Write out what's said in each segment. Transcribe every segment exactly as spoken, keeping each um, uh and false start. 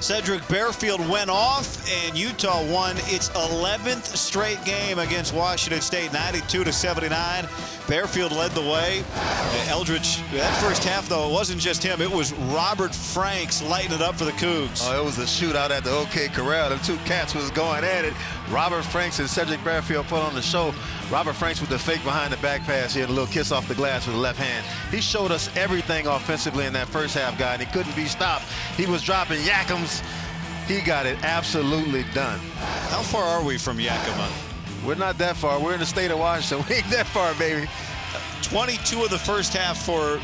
Sedrick Barefield went off, and Utah won its eleventh straight game against Washington State, ninety-two to seventy-nine. Barefield led the way. Eldridge, that first half, though, it wasn't just him. It was Robert Franks lighting it up for the Cougs. Oh, it was a shootout at the O K Corral. The two cats was going at it. Robert Franks and Sedrick Barefield put on the show. Robert Franks with the fake behind the back pass. He had a little kiss off the glass with the left hand. He showed us everything offensively in that first half, guy, and he couldn't be stopped. He was dropping Yakima. He got it absolutely done. How far are we from Yakima? We're not that far. We're in the state of Washington. We ain't that far, baby. twenty-two of the first half for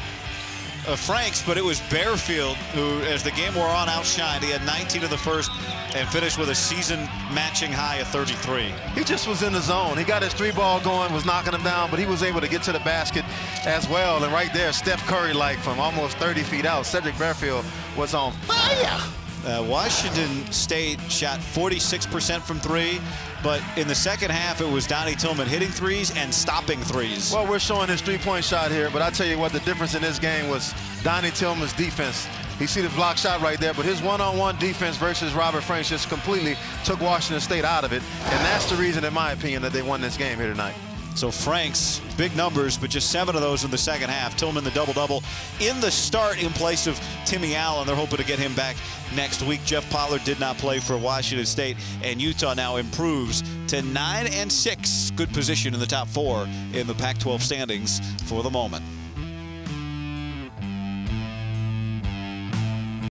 uh, Franks, but it was Barefield who, as the game wore on, outshined. He had nineteen of the first and finished with a season-matching high of thirty-three. He just was in the zone. He got his three ball going, was knocking him down, but he was able to get to the basket as well. And right there, Steph Curry-like from almost thirty feet out, Sedrick Barefield was on fire. Uh, Washington State shot forty-six percent from three, but in the second half, it was Donnie Tillman hitting threes and stopping threes. Well, we're showing his three-point shot here, but I tell you what, the difference in this game was Donnie Tillman's defense. You see the block shot right there, but his one-on-one defense versus Robert Franks just completely took Washington State out of it, and that's the reason, in my opinion, that they won this game here tonight. So Franks, big numbers, but just seven of those in the second half. Tillman, the double-double in the start in place of Timmy Allen. They're hoping to get him back next week. Jeff Pollard did not play for Washington State, and Utah now improves to nine and six. Good position in the top four in the Pac twelve standings for the moment.